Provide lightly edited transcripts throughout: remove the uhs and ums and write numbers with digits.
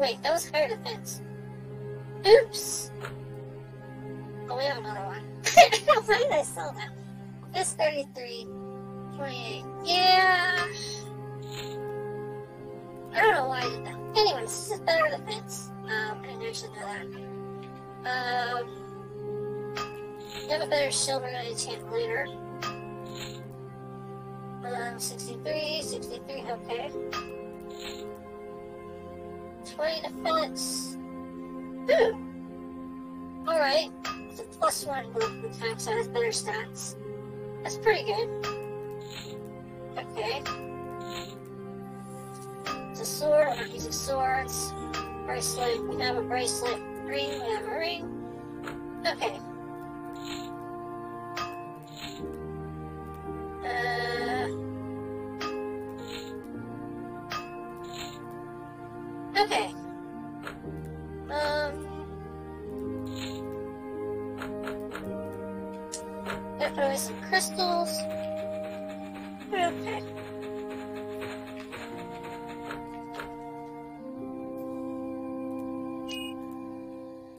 Wait, that was fire defense. Oops! Oh, we have another one. Why did I sell that? It's 33, 28. Yeah! I don't know why I did that. Anyways, this is better defense. And there's another. You have a better shield than I enchant later. 63, 63, okay. 20 defense. Ooh! Alright. It's a +1 block attack, so it has better stats. That's pretty good. Okay. It's a sword, I'm not using swords. Bracelet, we have a bracelet. Ring, we have a ring. Okay. Okay. There are some crystals. Okay.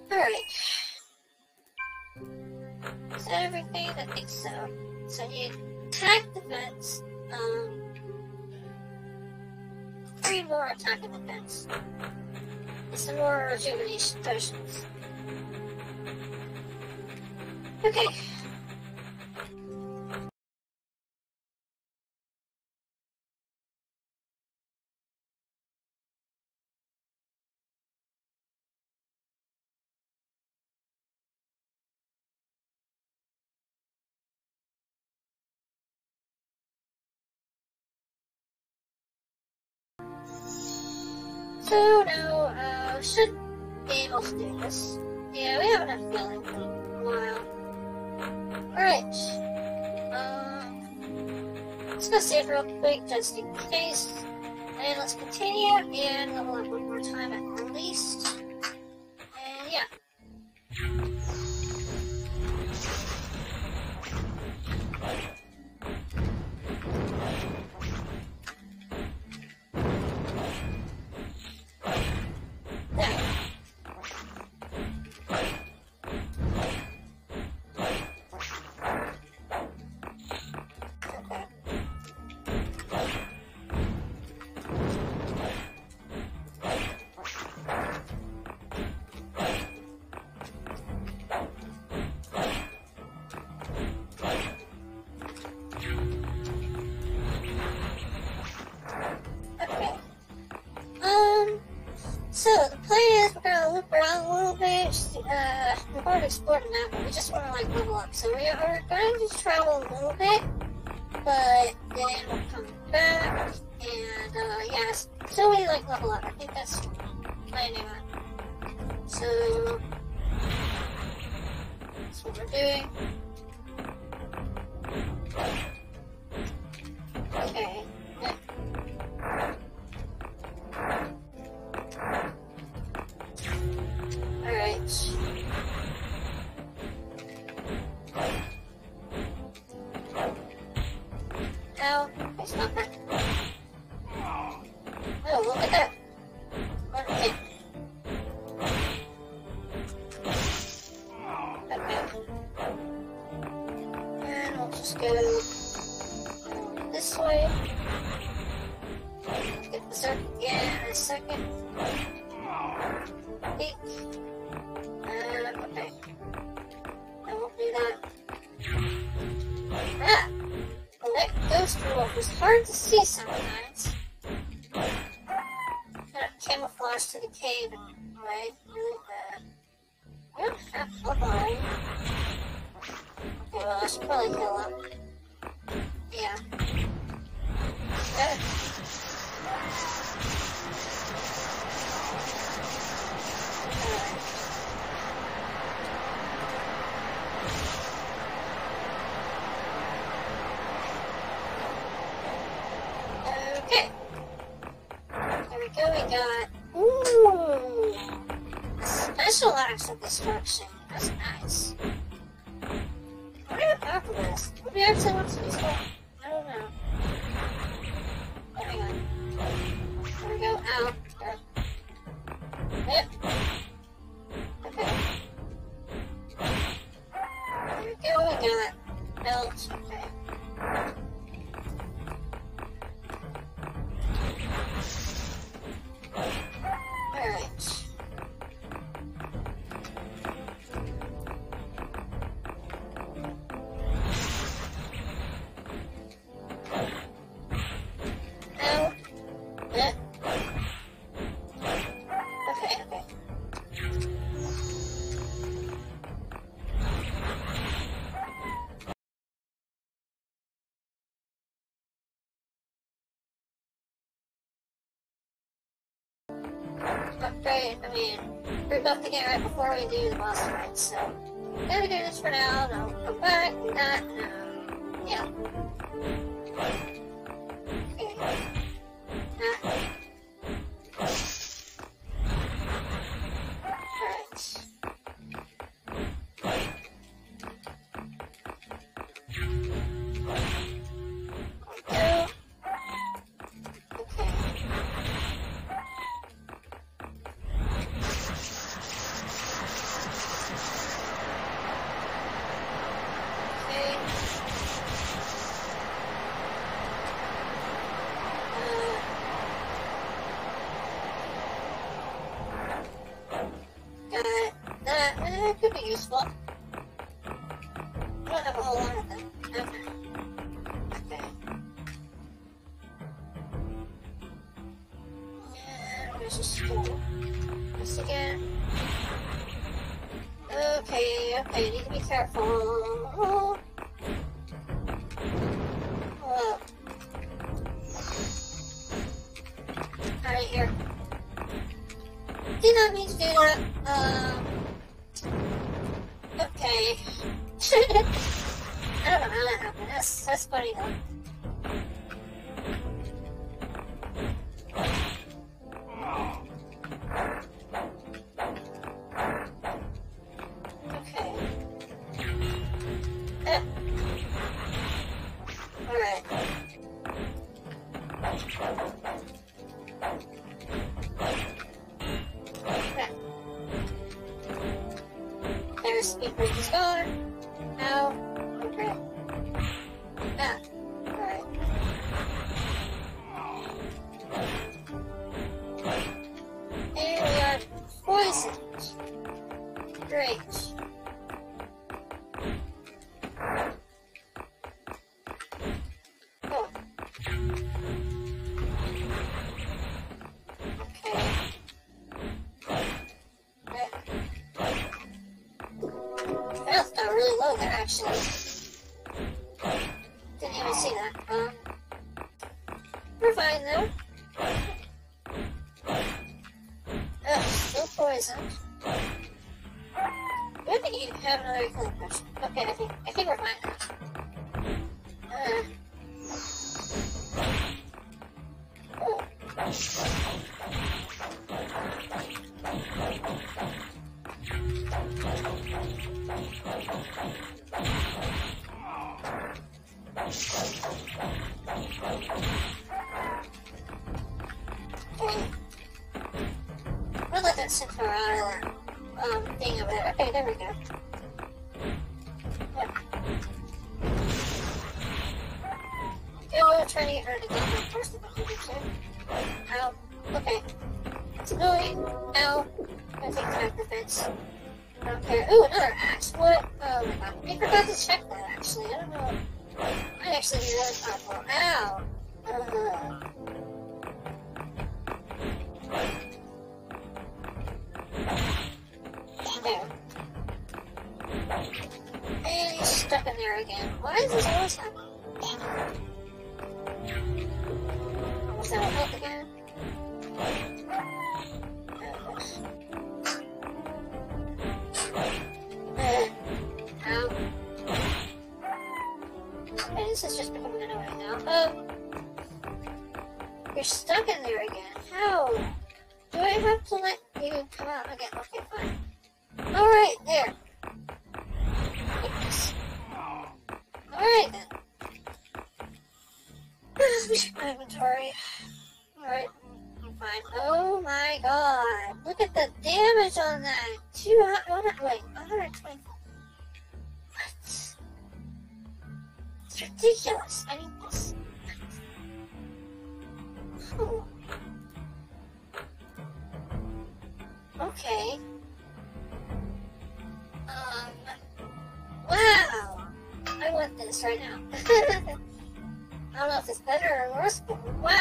All right. Is that everything? I think so. So you attack the fence. 3 more attacking the fence. And some more rejuvenation potions. Okay. So now, should be able to do this. Yeah, we haven't had filling for a while. Alright. Let's go save real quick just in case. And let's continue and level up one more time at least. And yeah. We've already explored the map, but we just want to like level up. So we are going to travel a little bit, but then we'll come back and yeah, so we like level up. I think that's my new one. So that's what we're doing. Okay. Of destruction. That's nice. What are the popular? What do we actually want to use for? I don't know. we're about to get right before we do the boss fight, so I'm gonna do this for now, and I'll come back, and that, yeah. That could be useful. I don't have a whole lot of them. Okay. And there's a school. Once again. Okay, I need to be careful. Alright, here. Did not mean to do that. Okay. I don't know how that happened. That's funny though. Okay. Alright. Speed break is gone. Now, okay. Ah, alright. And we are poisoned. Great. Oh. Actually, didn't even see that. We're fine though. Ugh, still poisoned. Good that you have another color potion. Okay, I think we're fine now. Okay. I'll let that sit for an hour thing over there. Okay, there we go. Yep. Okay, we'll try to get her to get her first of all. Ow. Okay. It's annoying. Ow. I'm gonna take back the fence. I don't care. Ooh, another axe. What? Oh my god. I forgot to check that actually. I don't know. I actually need another platform. Ow! There. And he's stuck in there again. Why is this always happening? Almost out of health again. This is just becoming annoying now. You're stuck in there again. How? Do I have to let you come out again? Okay, fine. Alright, there. Alright then. Let me check my inventory. Alright, I'm fine. Oh my god. Look at the damage on that. 124. What? Ridiculous. I mean, this. Oh. Okay. Wow. I want this right now. I don't know if it's better or worse, but wow.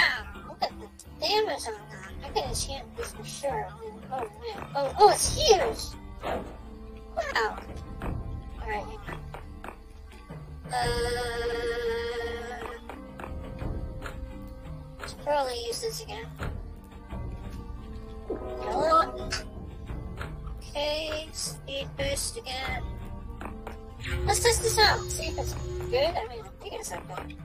Look at the damage on that. I can enchant this for sure. Oh man. Oh, it's huge. Wow. All right. Should probably use this again. No. like burst again. Let's test this out, see if it's good. I mean, I think it's not good.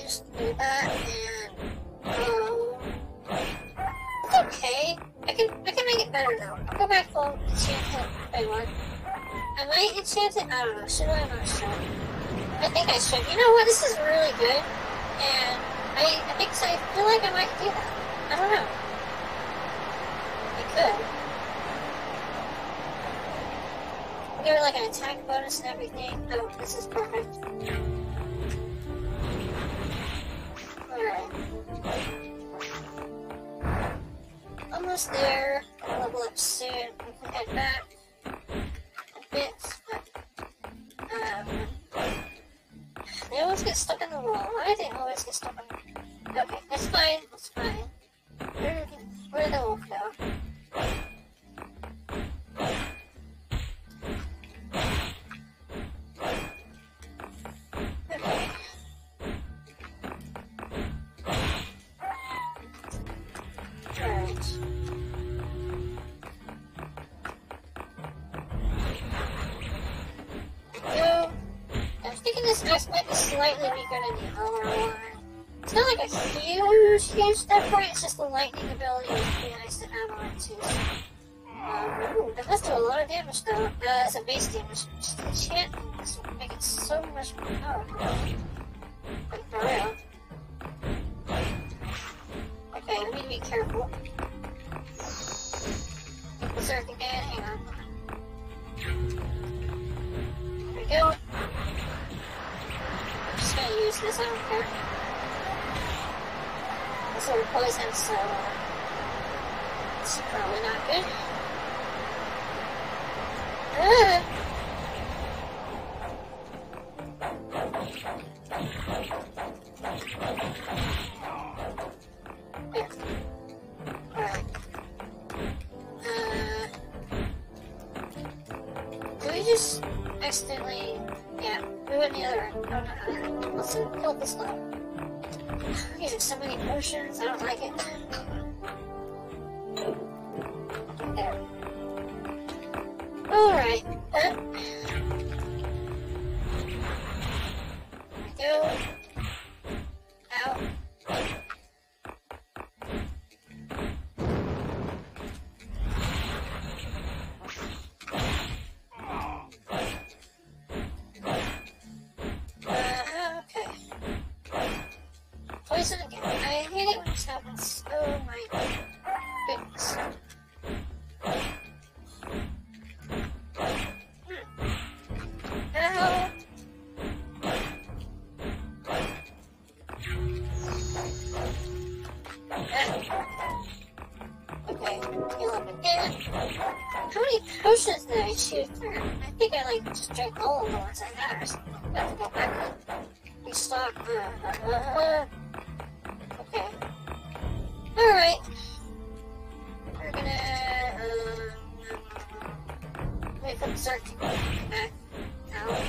Just do that and go. It's okay. I can make it better now. I'll go back home, enchant it if I want. I might enchant it, I don't know, should I? I'm not sure. I think I should. You know what, this is really good. And I think so. I feel like I might do that. I don't know. I could. Give it like an attack bonus and everything. Oh, this is perfect. Alright. Almost there. I'll level up soon. I can head back a bit. They always get stuck in the wall. Why do they always get stuck in the wall? Okay, that's fine, that's fine. Where did the wolf go? Okay. Alright. Go. I'm thinking this axe might be slightly weaker than the other one. It's not like a huge step for it, it's just the lightning ability is pretty nice to have on it too. Ooh, that must do a lot of damage though. It's a base damage. Just enchanting this will make it so much more powerful. Like for real. Okay, we need to be careful. Berserk again, hang on. There we go. I'm just gonna use this, I don't care. It's sort of poison, so it's probably not good. There. Alright. Did we just accidentally... Yeah, we went the other way. I don't know. Let's kill this one. I'm using so many potions, I don't like it. There. Alright. Go. Out. Oh my goodness. Ow. Okay, heal up again. How many potions did I shoot through? I think I like just drank all of the ones I got or something. I'm about to go back and restock. Okay. Alright, we're gonna, wait for the Berserk to come back out.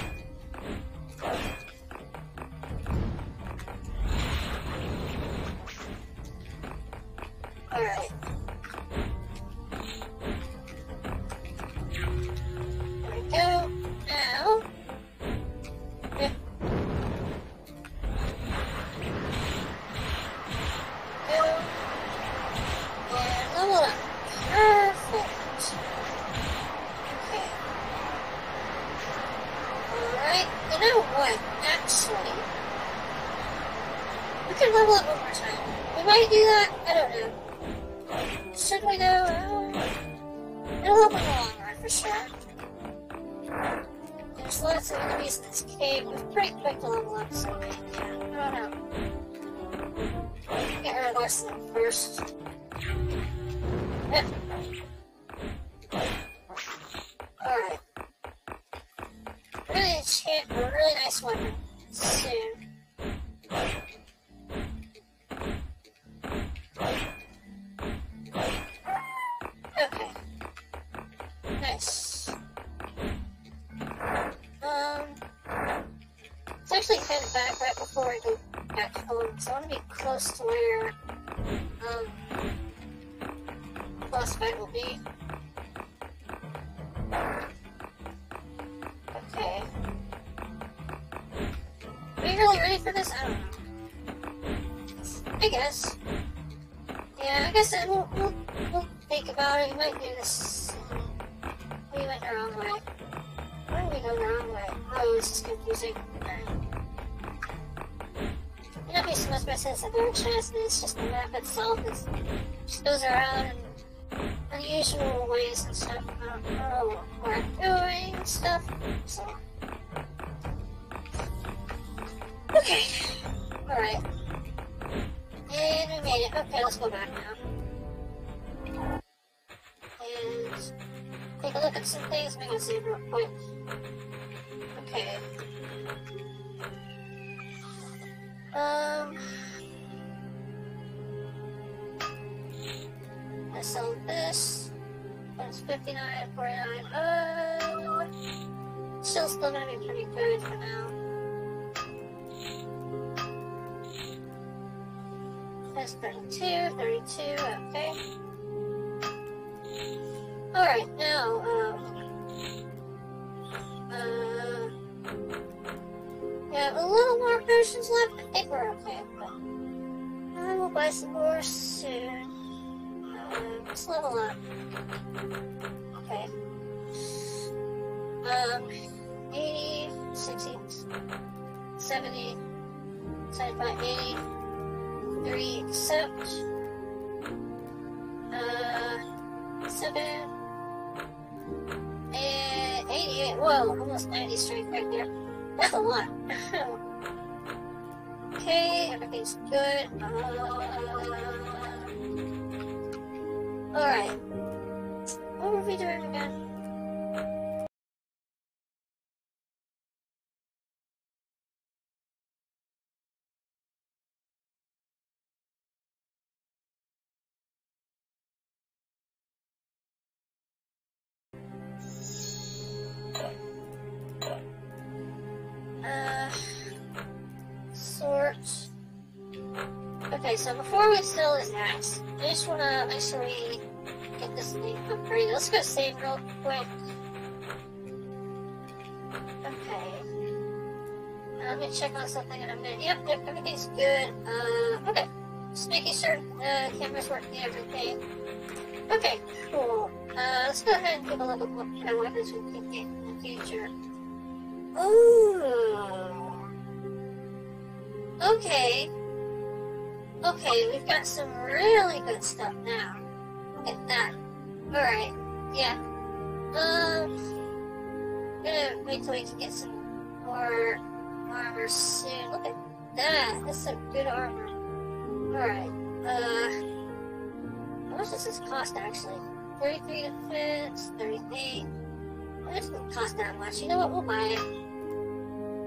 Alright. There we go, now. So I want to be close to where boss fight will be. Okay. Are you really ready for this? I don't know. I guess. Yeah, I guess we'll think about it. We might do this. We went the wrong way. Why did we go the wrong way? Oh, this is confusing. It would not be so much by sense that there are chances, just the map itself is, just goes around in unusual ways and stuff. I don't know what I'm doing and stuff, so. Okay, alright. And we made it. Okay, let's go back now. And take a look at some things, make a save real quick. Okay. I sold this. That's 59.49. Still gonna be pretty good for now. That's 32. Okay. All right, now. We have a little more potions left. I think we're okay, but I will buy some more soon. Let's level up. Okay. 80, 60, 70, 75, 80, 3, accept. 7, and 88, whoa, almost 90 strength right there. That's a lot. Okay, everything's good. Alright. What were we doing again? Okay, so before we sell this axe, I just want to actually get this thing upgraded. Let's go save real quick. Okay. Let me check on something in a minute. Yep, everything's good. Okay. Just making sure the camera's working and everything. Okay, cool. Let's go ahead and take a look at what kind of weapons we can get in the future. Ooh. Okay. Okay, we've got some really good stuff now. Look at that. Alright, yeah. I'm gonna wait till we can get some more armor soon. Look at that. That's some good armor. Alright, how much does this cost actually? 33 defense, 38. It doesn't cost that much. You know what? We'll buy it.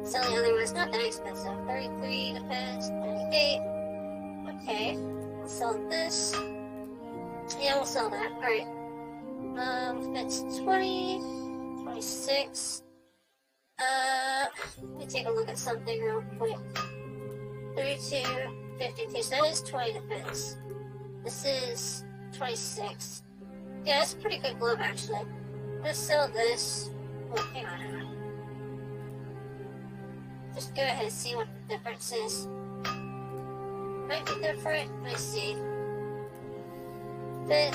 Sell the other one. It's not that expensive. 33 defense, 38. Okay, we'll sell this. Yeah, we'll sell that. Alright. That's 20, 26. Let me take a look at something real quick. 32, 52. So that is 20 defense. This is 26. Yeah, that's a pretty good glove, actually. Let's sell this. Well, hang on, hang on. Just go ahead and see what the difference is. Might be different. Let's see. But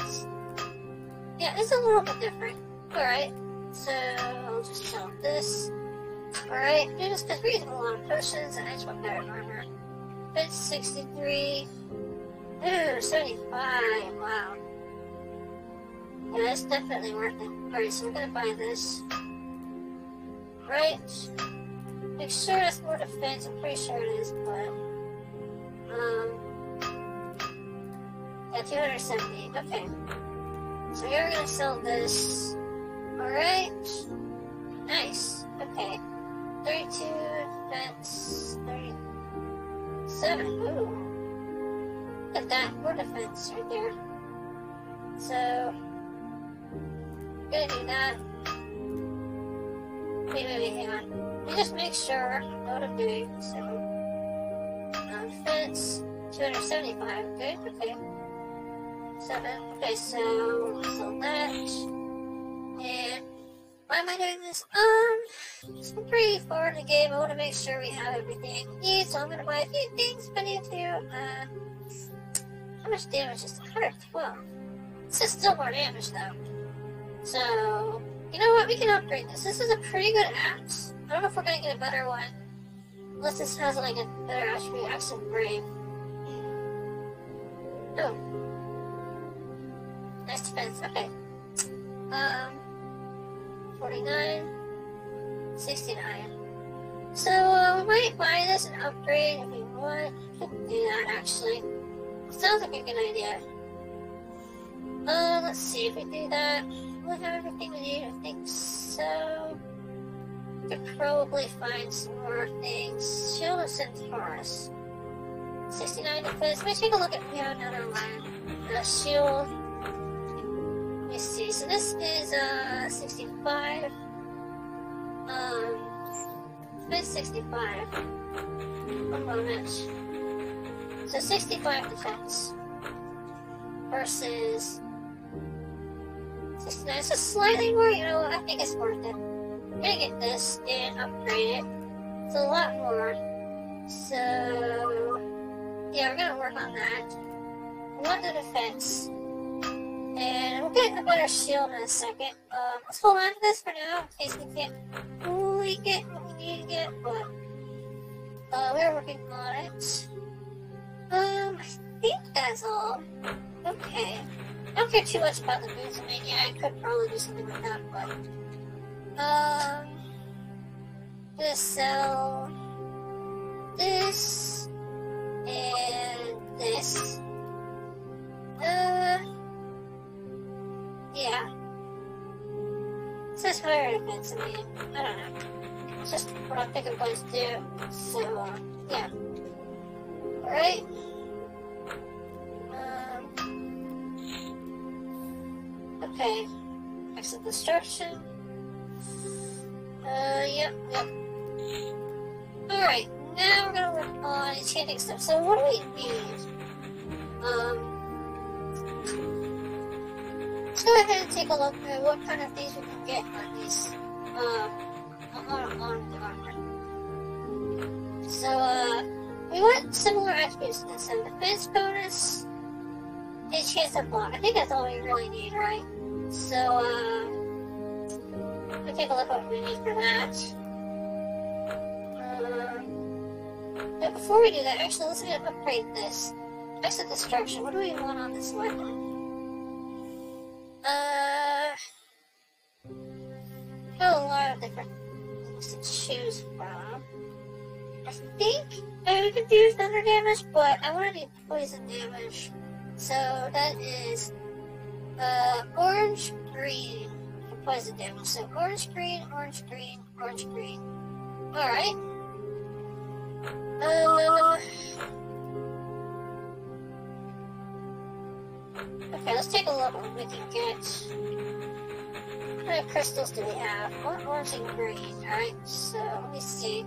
yeah, it's a little bit different. Alright. So I'll just sell this. Alright. Just because we use a lot of potions and I just want better armor. But 63. Ooh, 75. Wow. Yeah, that's definitely worth it. Alright, so we're gonna buy this. Right. Make sure that's more defense. I'm pretty sure it is, but. Yeah, 270. Okay. So here we're gonna sell this. Alright. Nice. Okay. 32 defense. 37. Ooh. Look at that. More defense right there. So, gonna do that. Wait, hang on. Let me just make sure I know what I'm doing. So. Defense 275, good, okay. 7. Okay, so select. And why am I doing this? It's been pretty far in the game. I want to make sure we have everything we need, so I'm going to buy a few things. But how much damage is the card? 12. This is still more damage though. So, you know what? We can upgrade this. This is a pretty good axe. I don't know if we're going to get a better one. Unless this has like a better attribute, axe and brave. Oh. Nice defense, okay. 49, 69. So, we might buy this and upgrade if we want. We could do that actually. Sounds like a good idea. Let's see if we do that. Will we have everything we need? I think so. We could probably find some more things. Shield of Centaurus. 69 defense. Let's take a look at we have another one. The shield. Let me see. So this is 65. It's 65. One moment. So 65 defense versus 69. It's just slightly more, you know, I think it's worth it. I'm gonna get this and upgrade it. It's a lot more. So yeah, we're gonna work on that. We want the defense. And we'll get a better shield in a second. Let's hold on to this for now in case we can't fully get what we need to get, but we're working on it. I think that's all. Okay. I don't care too much about the boots. I mean, yeah, I could probably do something with that, but... gonna sell... this... and... this. Yeah. It's just higher defense, I mean. I don't know. It's just what I think I'm going to do. So, yeah. Alright. Okay. Exit destruction. Yep. Alright, now we're gonna work on enchanting stuff. So what do we need? Let's go ahead and take a look at what kind of things we can get on these on the armor. So we want similar attributes to this. So defense bonus and chance of block. I think that's all we really need, right? So we'll take a look at what we need for that. But before we do that, actually let's upgrade this. Exit destruction. What do we want on this weapon? Got a lot of different things to choose from. I think we could do thunder damage, but I want to do poison damage. So that is orange, green, and poison damage. So orange, green, orange, green, orange, green. Alright. Okay, let's take a look at what we can get. What kind of crystals do we have? Orange and green. Alright, so let me see.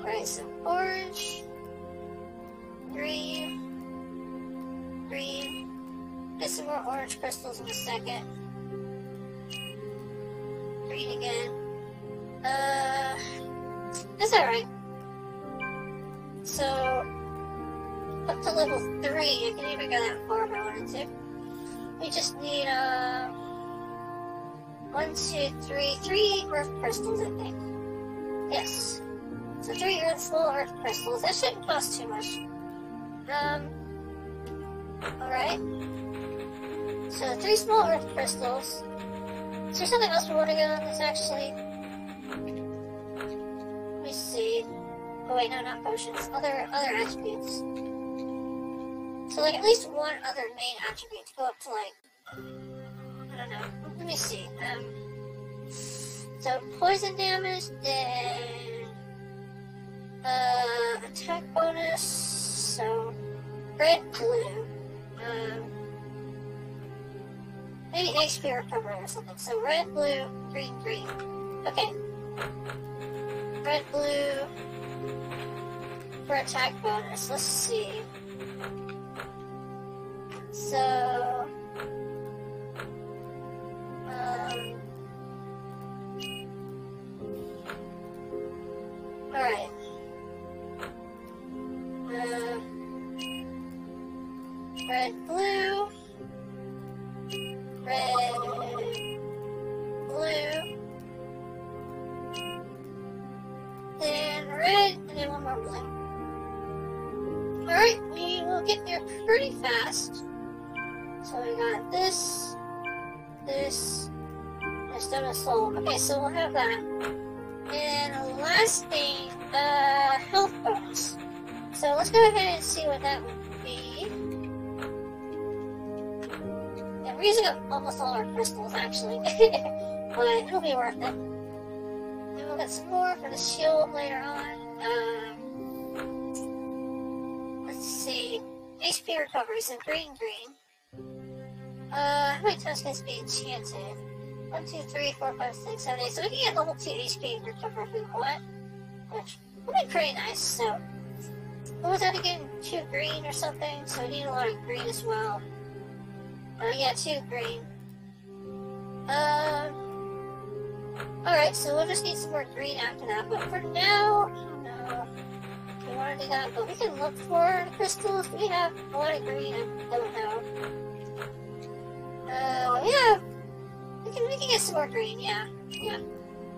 Alright, so orange, green, green. Get some more orange crystals in a second. Green again. That's alright. So, up to level 3, I can even go that far if I wanted to. We just need, 3 earth crystals, I think. Yes. So 3 full earth crystals. That shouldn't cost too much. Alright. So 3 small earth crystals. Is there something else we want to go on this actually? Let me see. Oh wait, no, not potions. Other attributes. So like at least one other main attribute to go up to like... I don't know. Let me see. So poison damage, then... attack bonus, so... red, blue, maybe XP recovery or something. So red, blue, green, green. Okay. Red, blue for attack bonus. Let's see. So alright. Red, blue, red, blue, then red, and then one more blue. Alright, we will get there pretty fast. So we got this, this, and stone and soul. Okay, so we'll have that. And the last thing, health bonus. So let's go ahead and see what that would be. We're using up almost all our crystals, actually, but it'll be worth it. And we'll get some more for the shield later on. Let's see. HP recovery, so green. How many times can this be enchanted? 1, 2, 3, 4, 5, 6, 7, 8. So we can get level 2 HP recovery if we want, which would be pretty nice. So, what was that again? 2 green or something? So we need a lot of green as well. Yeah, 2 green. Alright, so we'll just need some more green after that, but for now, I don't know if we want to do that, but we can look for the crystals. We have a lot of green, I don't know. Yeah, we can get some more green, yeah.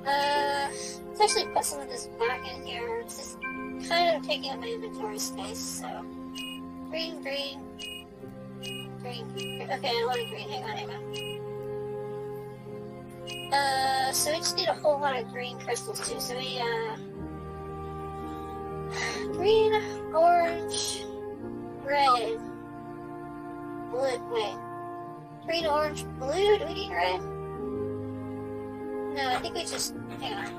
Let's actually put some of this back in here. It's just kind of taking up my inventory space, so. Green. Okay, I want a green. Hang on. So we just need a whole lot of green crystals too. So we, green, orange, red, blue. Wait. Green, orange, blue? Do we need red? No, I think we just. Hang on.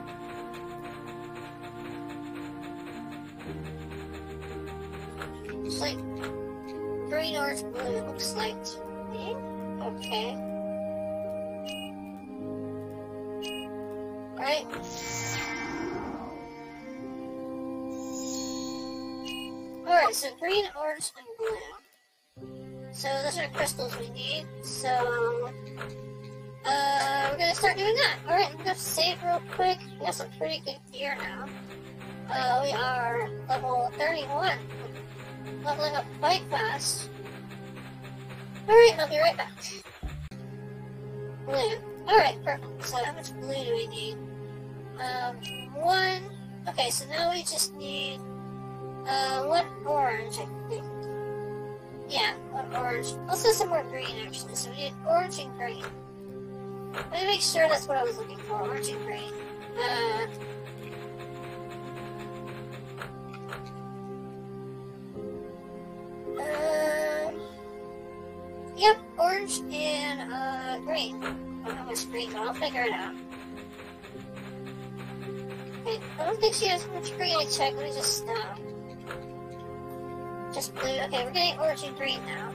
Just like. Green, orange, blue, it looks like to me. Okay. Right. Alright, so green, orange, and blue. So those are crystals we need. So, we're gonna start doing that. Alright, I'm gonna save real quick. We have some pretty good gear now. We are level 31. Leveling up quite fast. Alright, I'll be right back. Blue. Alright, perfect. So how much blue do we need? One. Okay, so now we just need, one orange, I think. Yeah, one orange. Also some more green, actually. So we need orange and green. Let me make sure that's what I was looking for, orange and green. Yep, orange and green. I don't know how much green, but I'll figure it out. Okay, I don't think she has much green. I checked. Let me just stop. Just blue. Okay, we're getting orange and green now.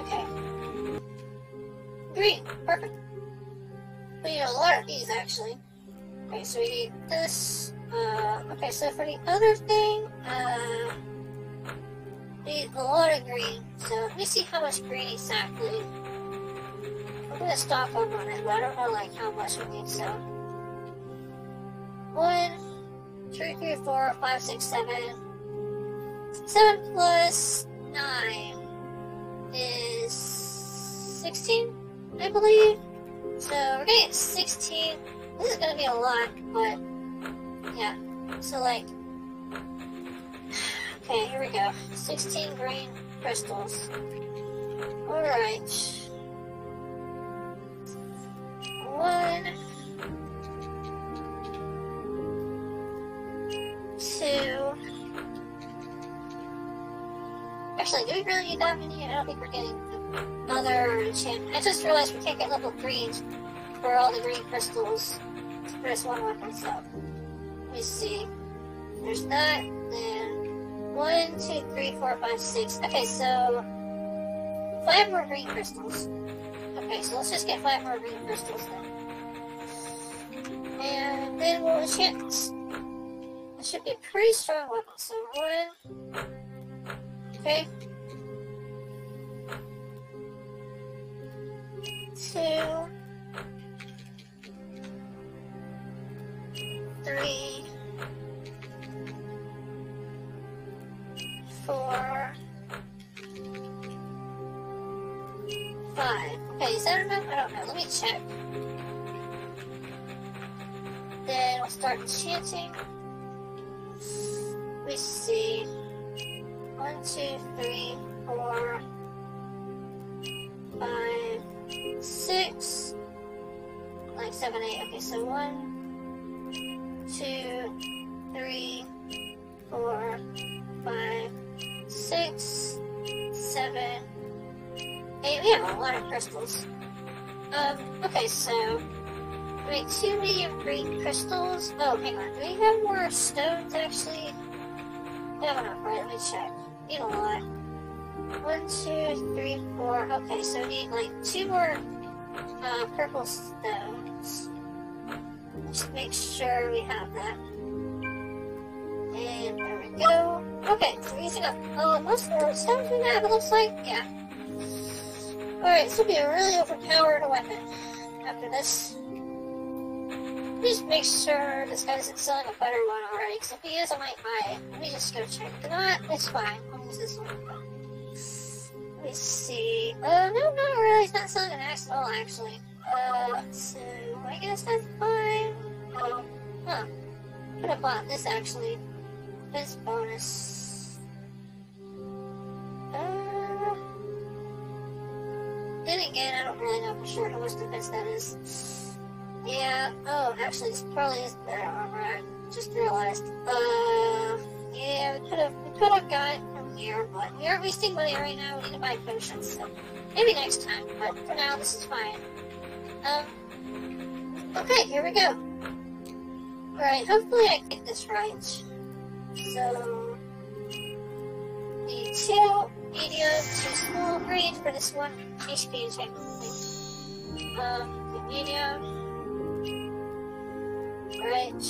Okay. Green. Perfect. We need a lot of these, actually. Okay, so we need this. Okay, so for the other thing, we need a lot of green, so let me see how much green exactly. I'm gonna stock up on it, but I don't know like how much we need, so. 1, 2, 3, 4, 5, 6, 7. 7 plus 9 is 16, I believe. So we're gonna get 16. This is gonna be a lot, but yeah. So like. Okay, here we go. 16 green crystals. Alright. 1, 2. Actually, do we really need that many? I don't think we're getting another enchantment. I just realized we can't get level 3s for all the green crystals. For just one weapon, so. Let me see. There's that, then. 1, 2, 3, 4, 5, 6. Okay, so 5 more green crystals. Okay, so let's just get 5 more green crystals then. And then we'll enchant this. It should be a pretty strong weapon. So 1. Okay. 2, 3, 4, 5. Okay, is that enough? I don't know. Let me check. Then we'll start chanting. We see 1, 2, 3, 4, 5, 6, like 7, 8. Okay, so 1, 2, 3, 4, 5, 6, 7, 8. We have a lot of crystals. Okay, so we have 2 medium green crystals. Oh, hang on. Do we have more stones actually? We have enough, right? Let me check. Need a lot. 1, 2, 3, 4. Okay, so we need like 2 more purple stones. Just make sure we have that. And there we go. Okay, so we should have most of the stones we have, it looks like. Yeah. Alright, this will be a really overpowered weapon after this. Just make sure this guy isn't selling a better one already, because if he is, I might buy it. Let me just go check. If not, it's fine. I'll use this one. Let me see. No, not really. He's not selling an axe at all, actually. So I guess that's fine. Huh. Could have bought this, actually. This bonus. Then again, I don't really know for sure how much defense that is. Yeah, oh, actually, this probably is better armor, I just realized. Yeah, we could have got it from here, but we are wasting money right now, we need to buy potions, so maybe next time, but for now, this is fine. Okay, here we go. Alright, hopefully I get this right. So, the 2 medium, 2 small green for this one HP attack. The medium. Right.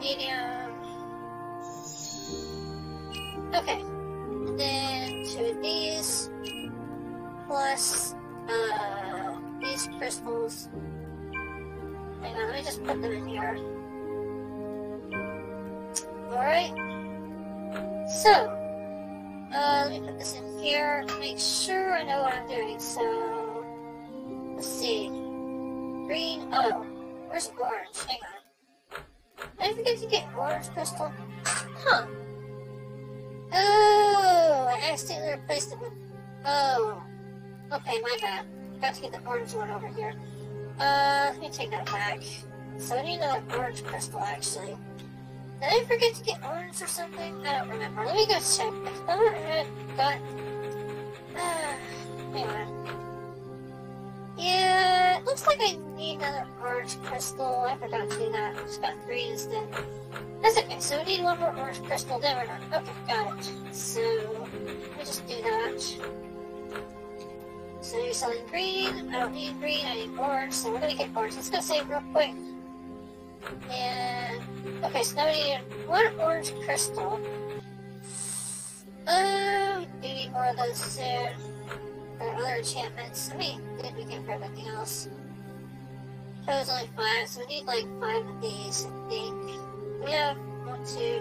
Medium. Okay. And then 2 of these. Plus these crystals. Hang on, let me just put them in here. Alright. So let me put this in here to make sure I know what I'm doing. So let's see. Green, oh. Where's orange? Hang on. I forget to get orange crystal. Huh. Oh, I accidentally replaced it with... Oh. Okay, my bad. Got to get the orange one over here. Let me take that back. So I need another orange crystal, actually. Did I forget to get orange or something? I don't remember. Let me go check. I thought I had got... hang on. Yeah, it looks like I need another orange crystal. I forgot to do that. I just got 3 instead. That's okay, so we need 1 more orange crystal. There we go. Okay, got it. So, let me just do that. So you're selling green. I don't need green, I need orange. So we're going to get orange. Let's go save real quick. And, okay, so now we need 1 orange crystal. We need more of those soon. Or other enchantments. I mean, we can grab everything else. That was only 5, so we need like 5 of these, I think. We have 1, 2,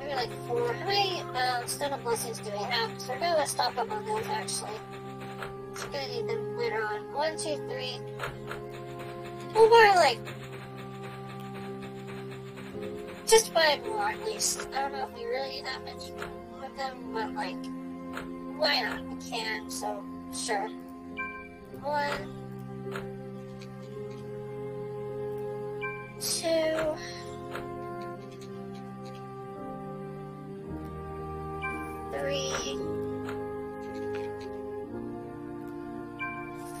maybe like 4. How many Stone of Blessings do we have? So we're going to stock up on those actually. We're going to need them later on. 1, 2, 3. We'll buy like... just 5 more at least. I don't know if we really need that much of them, but like... why not? We can, so sure. 1, 2, 3,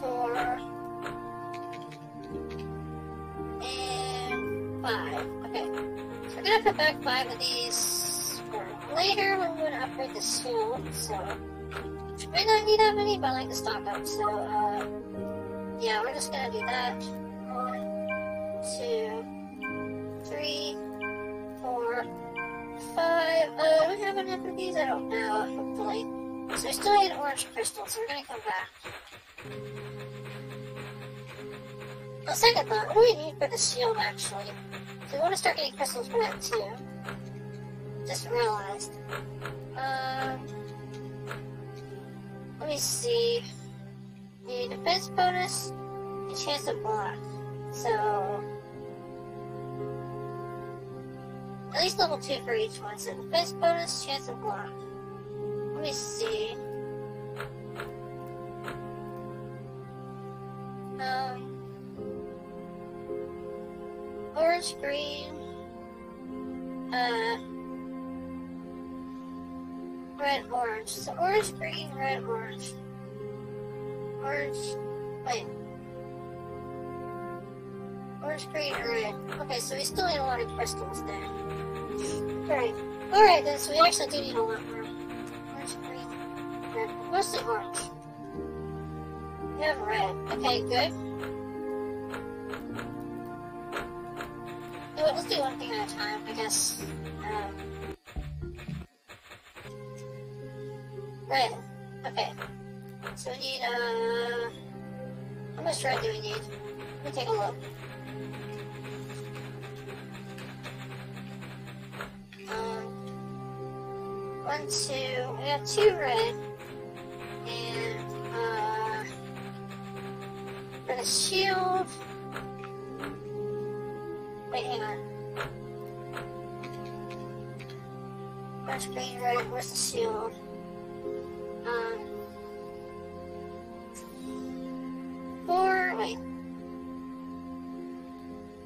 4, and 5. Okay. So we're gonna put back 5 of these for later when we want to upgrade the shield, so might not need that many, but I like to stock up, so, yeah, we're just gonna do that. 1, 2, 3, 4, 5, do we have enough of these? I don't know, hopefully. So we still need orange crystals, so we're gonna come back. Now, second thought, what do we need for the shield, actually? So we want to start getting crystals for that, too. Just realized. Let me see. The defense bonus, the chance to block. So, at least level 2 for each one. So, defense bonus, chance to block. Let me see. Orange, green, red, orange. So orange, green, red, orange. Orange, wait. Orange, green, red. Okay, so we still need a lot of crystals there. Alright. Alright then, so we actually do need a lot more. Orange, green, red. Mostly orange. We have red. Okay, good. So let's do one thing at a time, I guess. Red. Okay. So we need, how much red do we need? Let me take a look. We have 2 red. And, for the shield. Wait, hang on. Orange, green, red, where's the shield? Wait.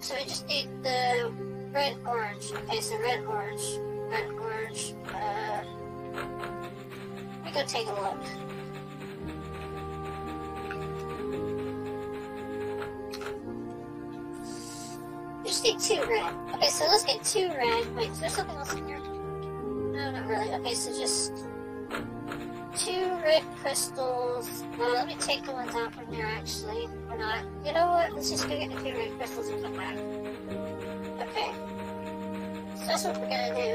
So we just need the red, orange. Okay, so red, orange. Red, orange. Let me go take a look. We just need 2 red. Okay, so let's get 2 red. Wait, is there something else in here? No, not really. Okay, so just 2 red crystals. Let me take the ones out from there, actually. Or not. You know what? Let's just go get the 2 red crystals and come back. Okay. So that's what we're gonna do.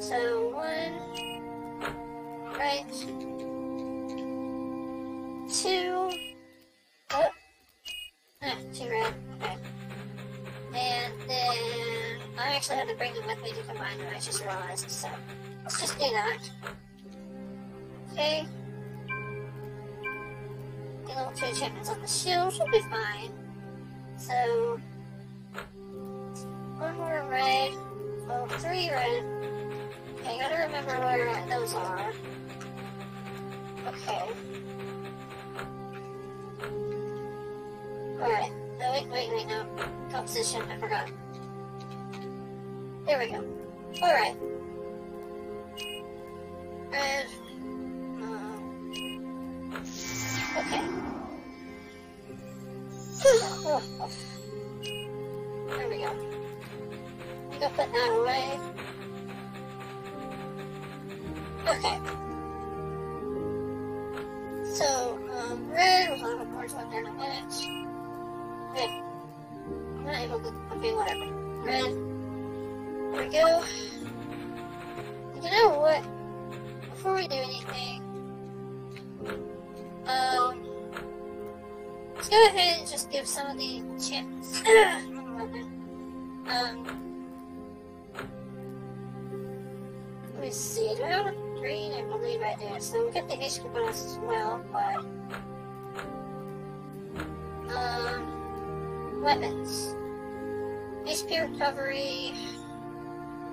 So, 1 red. 2 red. Okay. And then I actually had to bring them with me to combine them, I just realized, so let's just do that. Okay. Get level 2 enchantments on the shield, should be fine. So 1 more red, well 3 red. Okay, I gotta remember where those are. Okay. Alright. No, wait, no. Composition, I forgot. There we go. Alright. Red. Okay. There we go. I'm gonna put that away. Okay. So, red, we'll have an orange one there in a minute. Red. I'm not able to, okay, whatever. Red. There we go. You know what? Before we do anything, let's go ahead and just give some of the enchantments. Let me see, do I have a green? I believe I do. So we'll get the HP bonus as well, but weapons. HP recovery.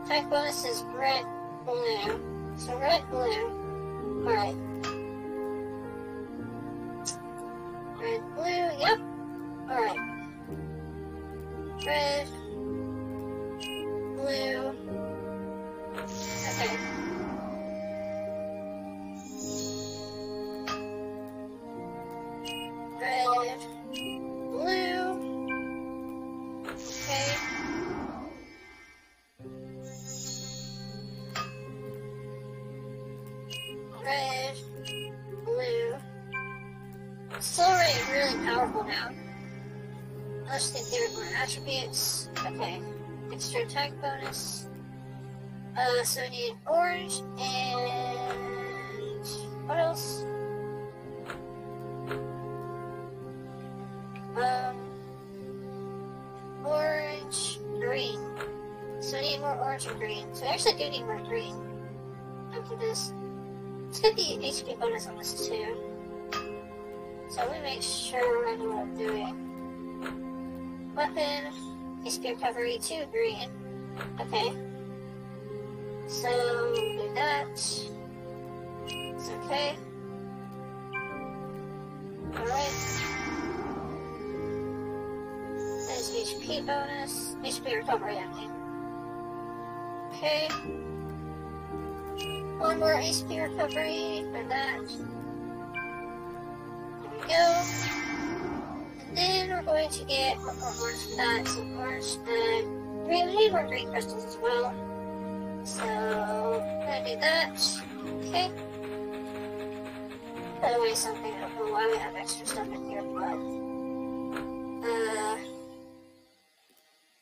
Attack bonus is red, blue. So red, blue. Alright. Red, blue, yep. Alright. Red, blue. Okay. Red, blue. Okay. Red, blue. Soul Ray is really powerful now. Let's think there are more attributes. Okay. Extra attack bonus. So we need orange and what else? orange, green. So I need more orange and green. So I actually do need more green. Look at this. It's gonna be an HP bonus on this too. So let me make sure I know what I'm doing. Weapon, HP recovery, 2 green. Okay. So do that. It's okay. Alright. There's HP bonus. HP recovery, I mean. Okay. One more HP recovery for that. There we go. And then we're going to get more orange bags and orange bag. We need more green crystals as well. So, I'm gonna do that. Okay. By the way, something, I don't know why we have extra stuff in here, but,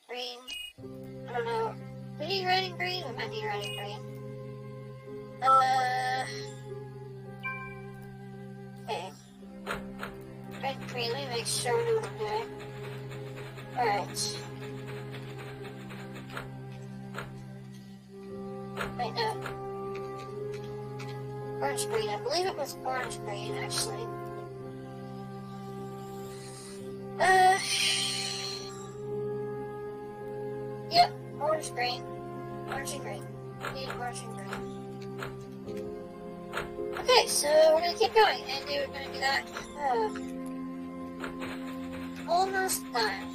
green, I don't know, do we need red and green? We might need red and green. Okay. Red and green, let me make sure we know what I'm doing. Alright. Wait, no. Orange green, I believe it was orange green actually. Yep, orange green. Orange and green. We need orange and green. Okay, so we're gonna keep going and we're gonna do that. Almost done.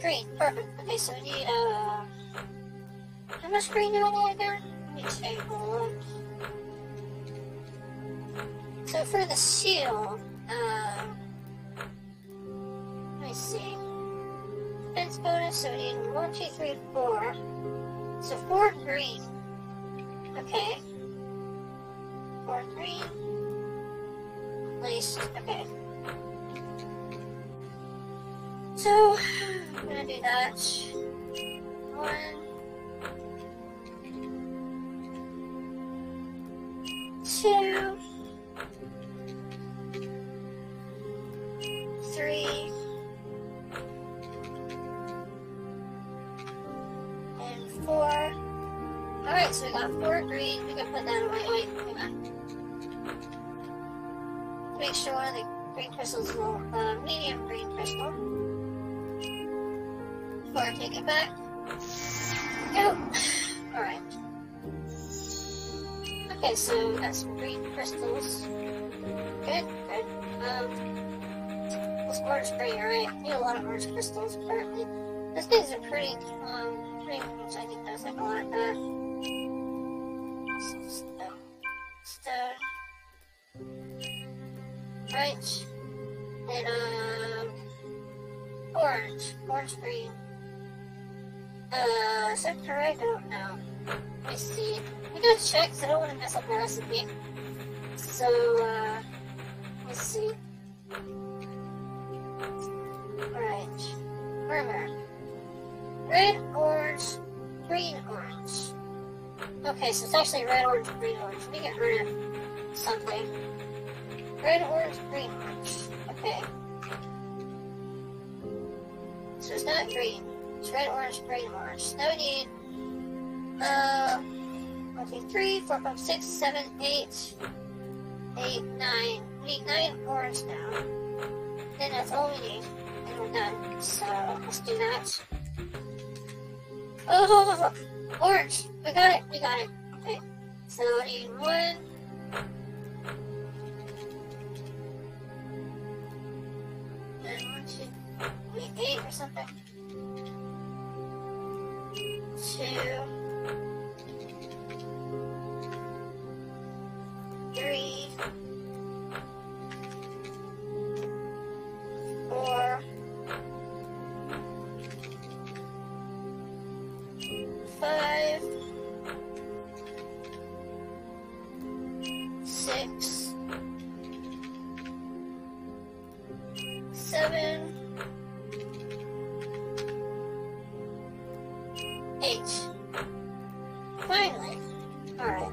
Green, perfect. Okay, so we need how much green do I need again? Let me take a look. So for the shield, let me see. Defense bonus, so we need 1, 2, 3, 4. So 4 green. Okay. 4 green. Place. Okay. So I'm gonna do that. 1, 2. 3 and 4. Alright, so we got 4 green. We can put that away. Wait, hang on. Make sure one of the green crystals is a medium green crystal. Before I take it back. Go! Alright. Okay, so we got some green crystals. Good, good. This orange green, right? I need a lot of orange crystals apparently. Those things are pretty, pretty much, I think there's like a lot of that. Stone. Right. And, orange green. Is that correct? I don't know. Let me see. I'm gonna check because I don't want to mess up my recipe. So, let's see. Alright. Armor. Red, orange, green, orange. Okay, so it's actually red, orange, green, orange. Let me get rid of something. Red, orange, green, orange. Okay. So it's not green. It's red, orange, green, orange. Now we need, 1, 2, 3, 4, 5, 6, 7, 8, 9. We need 9 orange now. Then that's all we need. And we're done. So let's do that. Oh, orange! We got it! We got it! Okay. So I need 1, 2, 8 or something. 5, 6, 7, 8. Finally. Alright.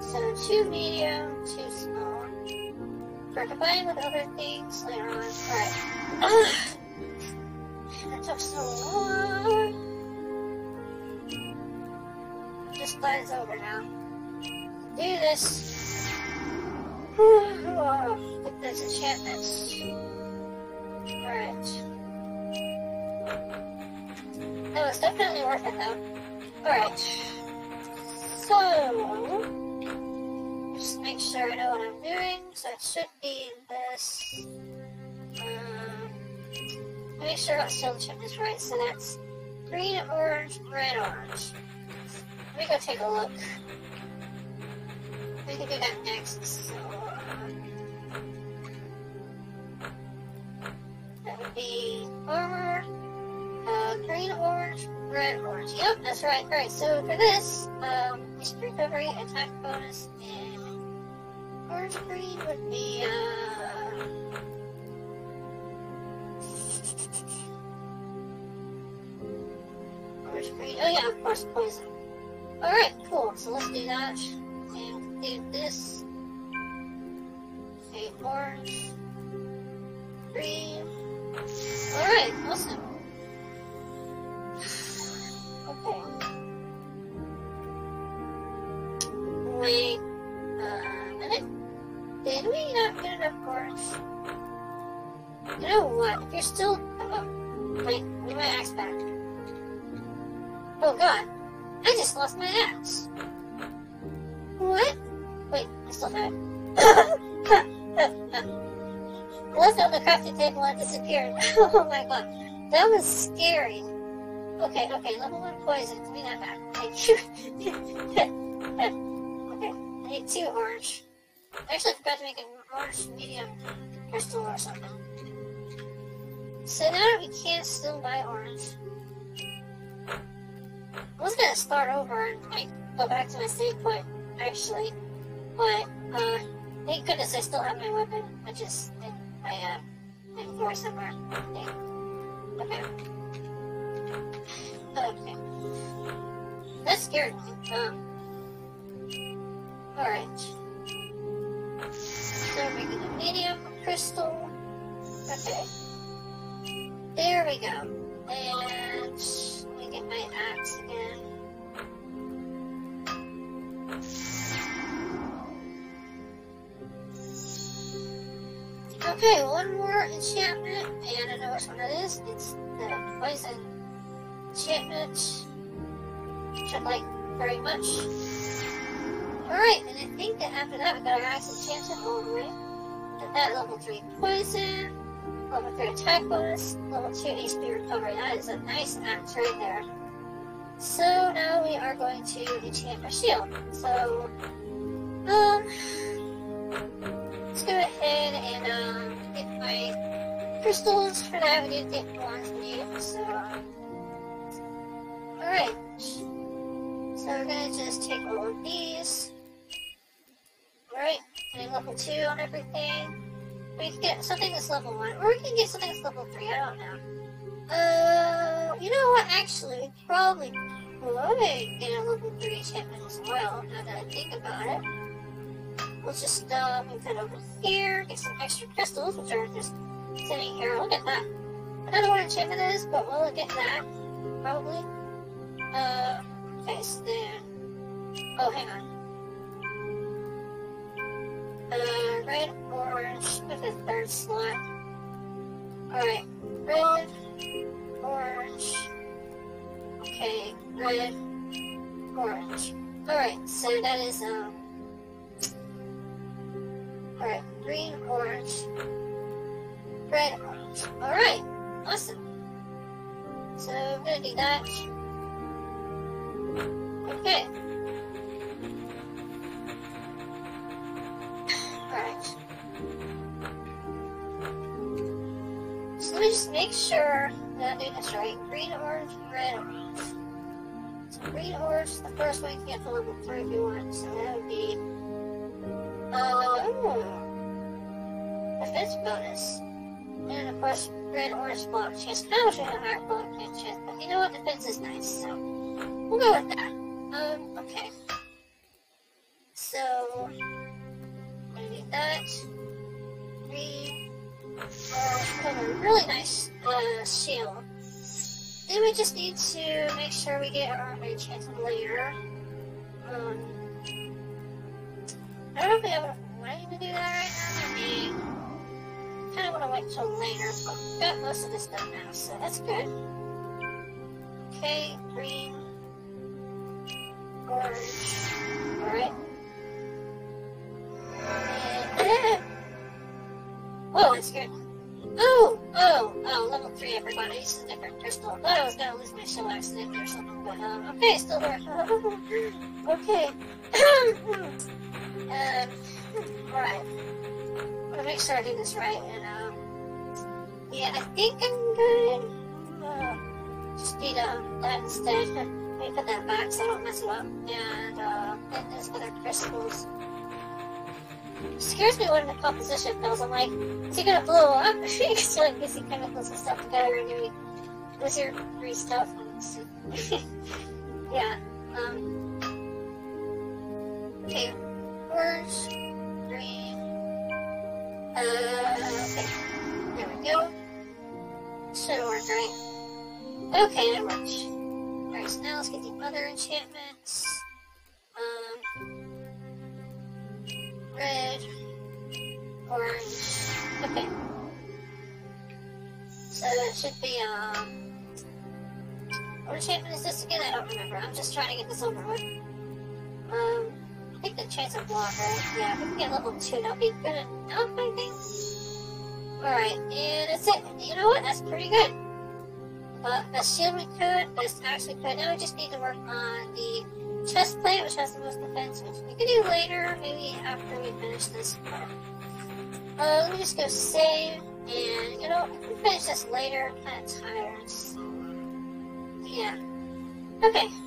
So 2 medium, 2 small. For were combined with other things later on. Alright. That took so long. This part is over now. Do this. Get those enchantments. Alright. That was definitely worth it though. Alright. So... just make sure I know what I'm doing, so it should be this. Make sure that still chip is right, so that's green, orange, red, orange. Let me go take a look. We can do that next, so... that would be armor, green, orange, red, orange. Yep, that's right. Alright, so for this, it's recovery, attack bonus, and orange green would be, orange green, oh yeah, of course, poison. Alright, cool, so let's do that, and do this, okay, orange, green, alright, awesome. Okay. Wait, did we not get enough cords? You know what? If you're still... oh, wait, get my axe back. Oh god. I just lost my axe. What? Wait, I still have it. I left on the crafting table and disappeared. Oh my god. That was scary. Okay, okay, level 1 poison. Give me that back. Thank you. Okay, I need 2 orange. Actually, I forgot to make an orange medium crystal or something. So now that we can't still buy orange, I was gonna start over and like go back to my save point, actually. But thank goodness I still have my weapon, which is in my inventory somewhere. Okay. Okay. That scared me. Alright. So we get a medium crystal. Okay. There we go. And let me get my axe again. Okay, one more enchantment, and I know which one it is. It's the poison enchantment, which I like very much. Alright, and I think that after that we got our axe enchantment all the way. And that level 3 poison, level 3 attack bonus, level 2 HP recovery. That is a nice axe right there. So now we are going to enchant our shield. So, let's go ahead and, get my crystals. For now we need to get ones new, so, alright. So we're gonna just take all of these. Alright, and level 2 on everything. We can get something that's level 1, or we can get something that's level 3, I don't know. You know what, actually, we probably could get a level 3 enchantment as well, now that I think about it. We'll just, move it over here, get some extra crystals, which are just sitting here. Look at that. I don't know what enchantment it is, but we'll get that, probably. Okay, so then... oh, hang on. Red, orange, with the 3rd slot. Alright, red, orange. Okay, red, orange. Alright, so that is, alright, green, orange, red, orange. Alright, awesome. So, I'm gonna do that. Okay. Alright. So let me just make sure that I'm doing this right. Green, orange, red, orange. So green, orange is the first one you get to level 3 if you want. So that would be... defense bonus. And of course, red, orange, block chance. I wish I had a higher block chance, but you know what? Defense is nice, so we'll go with that. Okay. So, I'm gonna do that. a really nice seal. Then we just need to make sure we get our enchanted layer. I don't know if we have enough money to do that right now. I kind of want to wait till later, but we've got most of this done now, so that's good. Okay, green, orange, alright. Whoa, that's good. Oh, level 3, everybody. This is a different crystal. I thought I was going to lose my shell accident or something, but okay, still there. Okay. Alright. I'm going to make sure I do this right, and yeah, I think I'm good. Just need that instead. Let me put that back so I don't mess it up. And those other crystals. It scares me when the composition fails. I'm like, is he gonna blow up? So I guess he kind of puts the stuff together and doing wizardry stuff. Yeah. Okay. Orange, green. Okay. There we go. Should work, right? Okay, that works. Alright, so now let's get the other enchantments. Red, orange, okay. So it should be, what enchantment is this again? I don't remember. I'm just trying to get this over with. I think the chance of block, right? Yeah, if we can get level 2, that'll be good enough, I think. Alright, and that's it. You know what? That's pretty good. Best shield we could, best axe we could. Now we just need to work on the chest plate, which has the most defense, which we can do later, maybe after we finish this part. Let me just go save, and you know, if we finish this later, I'm kind of tired, so yeah. Okay.